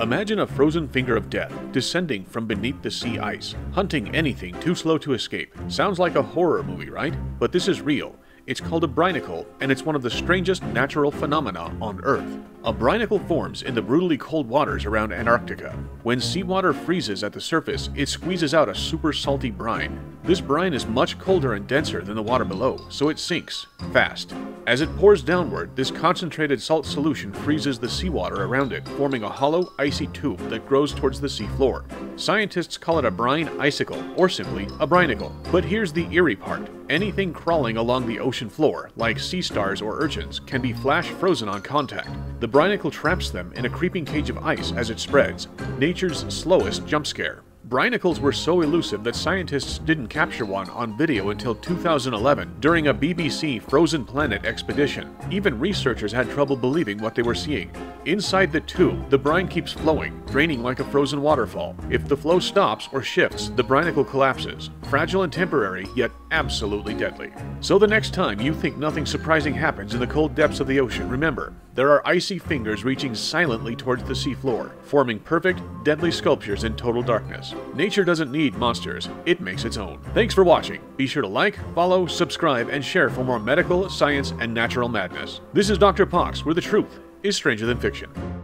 Imagine a frozen finger of death descending from beneath the sea ice, hunting anything too slow to escape. Sounds like a horror movie, right? But this is real. It's called a brinicle, and it's one of the strangest natural phenomena on Earth. A brinicle forms in the brutally cold waters around Antarctica. When seawater freezes at the surface, it squeezes out a super salty brine. This brine is much colder and denser than the water below, so it sinks fast. As it pours downward, this concentrated salt solution freezes the seawater around it, forming a hollow, icy tube that grows towards the seafloor. Scientists call it a brine icicle, or simply a brinicle. But here's the eerie part. Anything crawling along the ocean floor, like sea stars or urchins, can be flash frozen on contact. The brinicle traps them in a creeping cage of ice as it spreads, nature's slowest jump scare. Brinicles were so elusive that scientists didn't capture one on video until 2011 during a BBC Frozen Planet expedition. Even researchers had trouble believing what they were seeing. Inside the tube, the brine keeps flowing, draining like a frozen waterfall. If the flow stops or shifts, the brinicle collapses. Fragile and temporary, yet absolutely deadly. So the next time you think nothing surprising happens in the cold depths of the ocean, remember, there are icy fingers reaching silently towards the seafloor, forming perfect, deadly sculptures in total darkness. Nature doesn't need monsters, it makes its own. Thanks for watching. Be sure to like, follow, subscribe, and share for more medical, science, and natural madness. This is Dr. Pox, where the truth is stranger than fiction.